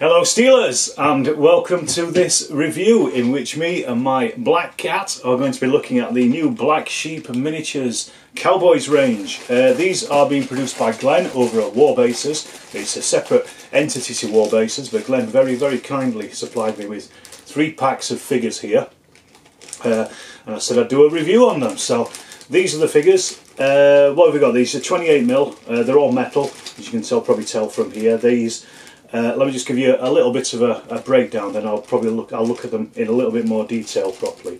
Hello Steelers, and welcome to this review in which me and my black cat are going to be looking at the new Black Sheep Miniatures Cowboys range. These are being produced by Glenn over at Warbases. It's a separate entity to Warbases, but Glenn very kindly supplied me with 3 packs of figures here. And I said I'd do a review on them, so these are the figures. What have we got? These are 28mm, they're all metal, as you can probably tell from here. These let me just give you a little bit of a breakdown, then I'll look at them in a little bit more detail properly.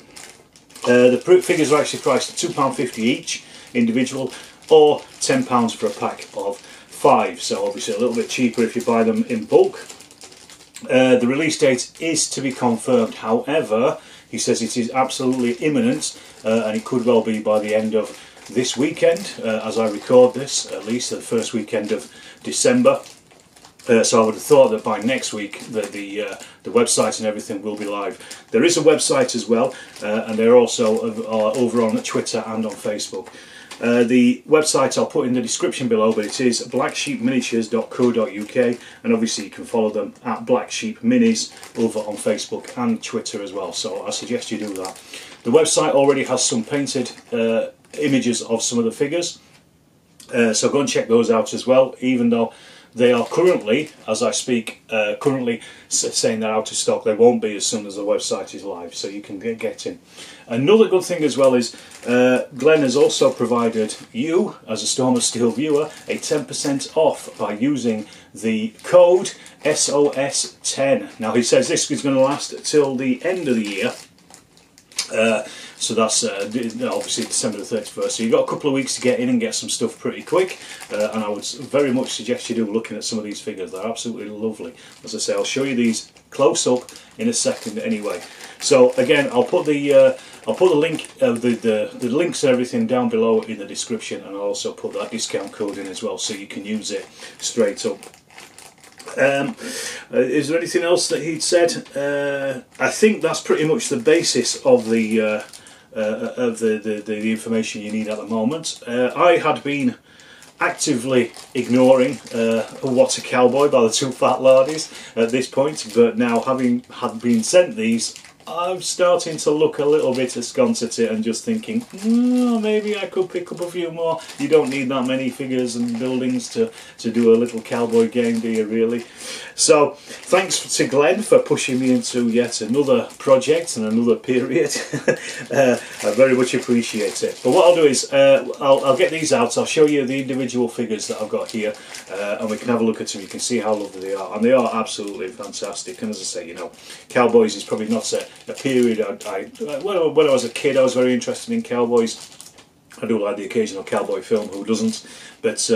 The figures are actually priced at £2.50 each, individual, or £10 for a pack of 5, so obviously a little bit cheaper if you buy them in bulk. The release date is to be confirmed, however, he says it is absolutely imminent, and it could well be by the end of this weekend, as I record this, at least the first weekend of December. So I would have thought that by next week the website and everything will be live. There is a website as well, and they're also over on Twitter and on Facebook. The website I'll put in the description below, but it is blacksheepminiatures.co.uk, and obviously you can follow them at Black Sheep Minis over on Facebook and Twitter as well, so I suggest you do that. The website already has some painted images of some of the figures, so go and check those out as well, even though they are currently, as I speak, saying they're out of stock. They won't be as soon as the website is live, so you can get in. Another good thing as well is Glenn has also provided you, as a Storm of Steel viewer, a 10% off by using the code SOS10. Now he says this is going to last till the end of the year. So that's obviously December the 31st, so you've got a couple of weeks to get in and get some stuff pretty quick, and I would very much suggest you do, looking at some of these figures. They're absolutely lovely. As I say, I'll show you these close up in a second anyway. So again, I'll put the link, the links and everything down below in the description, and I'll also put that discount code in as well, so you can use it straight up. Is there anything else that he'd said? I think that's pretty much the basis of the information you need at the moment. I had been actively ignoring What a Cowboy by the Two Fat Lardies at this point, but now having been sent these, I'm starting to look a little bit askance at it and just thinking, maybe I could pick up a few more. You don't need that many figures and buildings to do a little cowboy game, do you really? So thanks to Glenn for pushing me into yet another project and another period. I very much appreciate it. But what I'll do is I'll get these out. I'll show you the individual figures that I've got here, and we can have a look at them. You can see how lovely they are, and they are absolutely fantastic. And as I say, you know, Cowboys is probably not a period when I was a kid I was very interested in cowboys. I do like the occasional cowboy film, who doesn't, but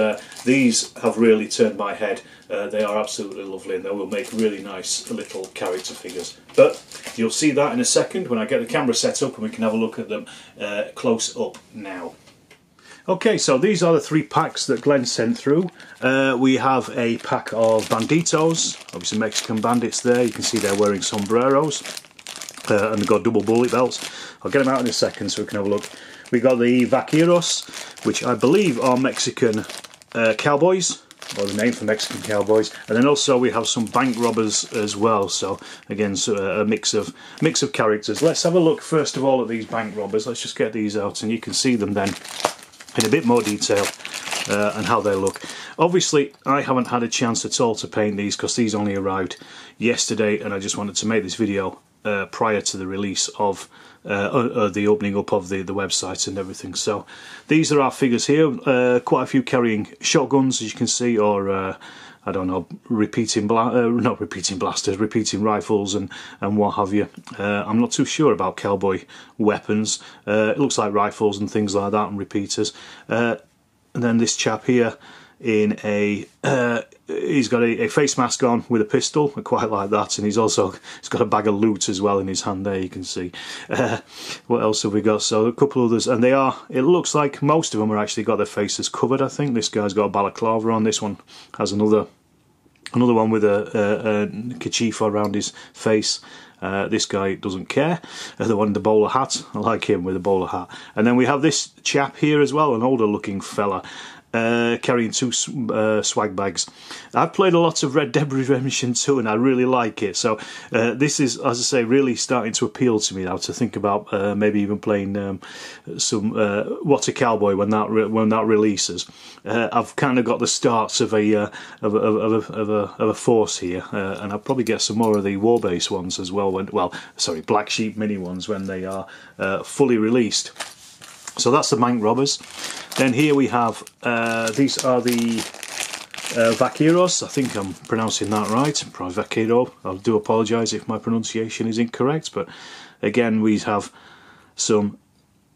these have really turned my head. They are absolutely lovely, and they will make really nice little character figures, but you'll see that in a second when I get the camera set up and we can have a look at them close up now. Okay, so these are the 3 packs that Glenn sent through. We have a pack of banditos, obviously Mexican bandits there. You can see they're wearing sombreros. And they've got double bullet belts. I'll get them out in a second so we can have a look. We've got the vaqueros, which I believe are Mexican cowboys, or the name for Mexican cowboys, and then also we have some bank robbers as well. So again, so a mix of characters. Let's have a look first of all at these bank robbers. Let's just get these out, and you can see them then in a bit more detail and how they look. Obviously I haven't had a chance at all to paint these because these only arrived yesterday, and I just wanted to make this video prior to the release of the opening up of the website and everything. So these are our figures here, quite a few carrying shotguns, as you can see, or I don't know, repeating rifles and what have you. I'm not too sure about cowboy weapons. It looks like rifles and things like that, and repeaters. And then this chap here in a he's got a face mask on with a pistol. I quite like that, and he's got a bag of loot as well in his hand there, you can see. What else have we got? So a couple others, and they are, it looks like most of them are actually got their faces covered. I think this guy's got a balaclava on, this one has another one with a kerchief around his face. This guy doesn't care. The one in the bowler hat, I like him with the bowler hat. And then we have this chap here as well, an older looking fella. carrying two swag bags. I've played a lot of Red Dead Redemption 2 and I really like it, so this is, as I say, really starting to appeal to me now to think about maybe even playing some What a Cowboy when that releases. I've kind of got the starts of a force here, and I'll probably get some more of the Warbase ones as well when, well, sorry, Black Sheep Mini ones when they are fully released. So that's the Bank Robbers. Then here we have, these are the Vaqueros, I think I'm pronouncing that right, probably Vaquero. I do apologise if my pronunciation is incorrect, but again we have some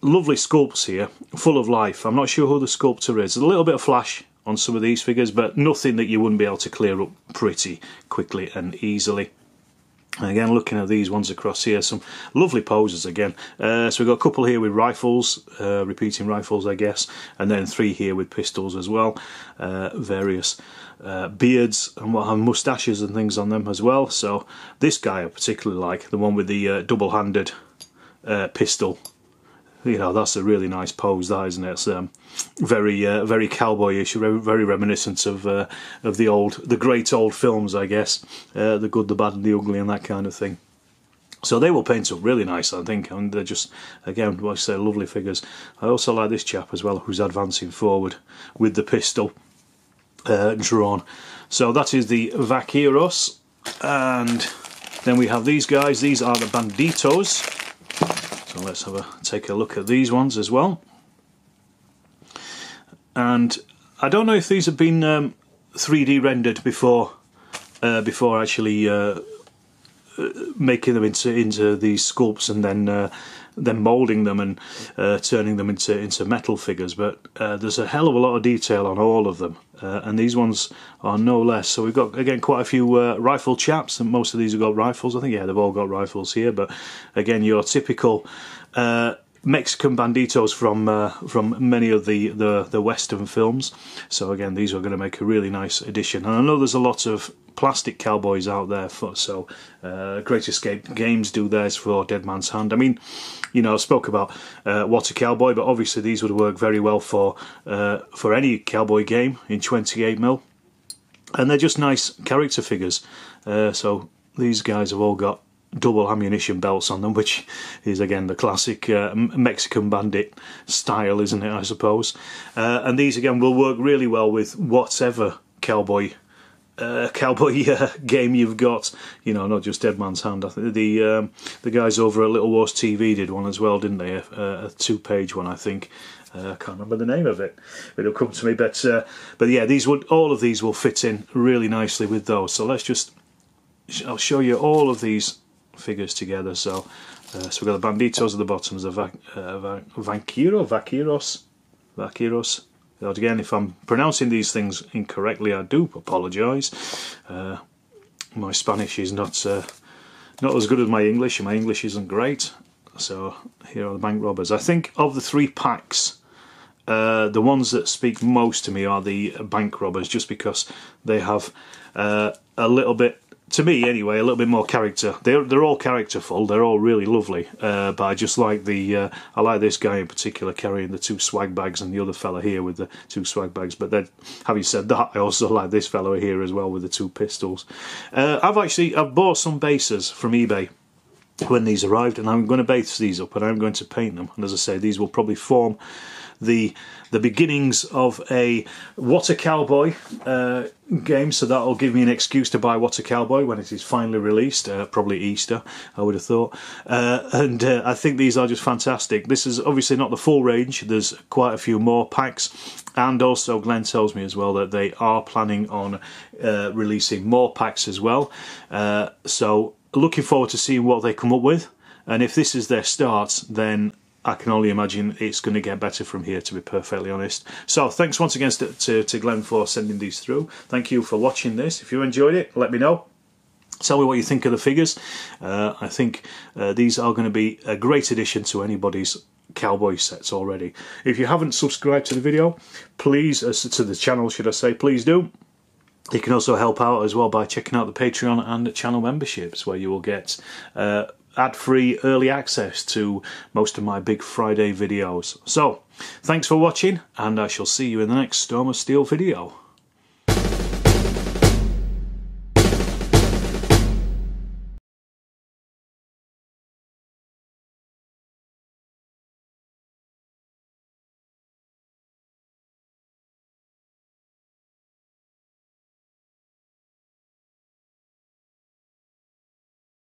lovely sculpts here, full of life. I'm not sure who the sculptor is. There's a little bit of flash on some of these figures, but nothing that you wouldn't be able to clear up pretty quickly and easily. And again, looking at these ones across here, some lovely poses again. So we've got a couple here with rifles, repeating rifles, I guess, and then three here with pistols as well. Various beards and what have moustaches and things on them as well. So this guy I particularly like, the one with the double-handed pistol. You know, that's a really nice pose, that, isn't it? It's very, very cowboyish, very reminiscent of the great old films, I guess, the good, the bad, and the ugly, and that kind of thing. So they will paint up really nice, I think, and they're just, again, like I say, lovely figures. I also like this chap as well, who's advancing forward with the pistol drawn. So that is the Vaqueros, and then we have these guys. These are the Banditos. So let's have take a look at these ones as well. And I don't know if these have been 3D rendered before, before actually making them into these sculpts and then moulding them and turning them into metal figures. But there's a hell of a lot of detail on all of them, and these ones are no less. So we've got, again, quite a few rifle chaps, and most of these have got rifles. I think, yeah, they've all got rifles here. But again, your typical Mexican banditos from many of the Western films. So again, these are going to make a really nice addition. And I know there's a lot of plastic cowboys out there, so Great Escape Games do theirs for Dead Man's Hand. I mean, you know, I spoke about What a Cowboy, but obviously these would work very well for any cowboy game in 28mm. And they're just nice character figures. So these guys have all got double ammunition belts on them, which is again the classic Mexican bandit style, isn't it, I suppose. And these again will work really well with whatever cowboy game you've got, you know, not just Dead Man's Hand. I think the guys over at Little Wars TV did one as well, didn't they? A two-page one, I think. I can't remember the name of it. It'll come to me, but yeah, these would, all of these will fit in really nicely with those. So let's just, I'll show you all of these figures together. So, so we've got the Banditos at the bottom, the Vaqueros. Again, if I'm pronouncing these things incorrectly, I do apologise. My Spanish is not as good as my English, and my English isn't great. So here are the Bank Robbers. I think of the three packs, the ones that speak most to me are the Bank Robbers, just because they have a little bit, to me anyway, a little bit more character. They're all characterful. They're all really lovely. But I just like I like this guy in particular carrying the two swag bags, and the other fella here with the two swag bags. But then, having said that, I also like this fellow here as well with the two pistols. I've bought some bases from eBay when these arrived, and I'm going to base these up and I'm going to paint them. And as I say, these will probably form the beginnings of a What a Cowboy game, so that'll give me an excuse to buy What a Cowboy when it is finally released, probably Easter, I would have thought. And I think these are just fantastic. This is obviously not the full range, there's quite a few more packs, and also Glenn tells me as well that they are planning on releasing more packs as well. So looking forward to seeing what they come up with, and if this is their start, then I can only imagine it's going to get better from here, to be perfectly honest. So thanks once again to Glenn for sending these through. Thank you for watching this. If you enjoyed it, let me know. Tell me what you think of the figures. I think these are going to be a great addition to anybody's cowboy sets already. If you haven't subscribed to the video, please, to the channel, should I say, please do. You can also help out as well by checking out the Patreon and the channel memberships, where you will get ad-free early access to most of my big Friday videos. So, thanks for watching, and I shall see you in the next Storm of Steel video.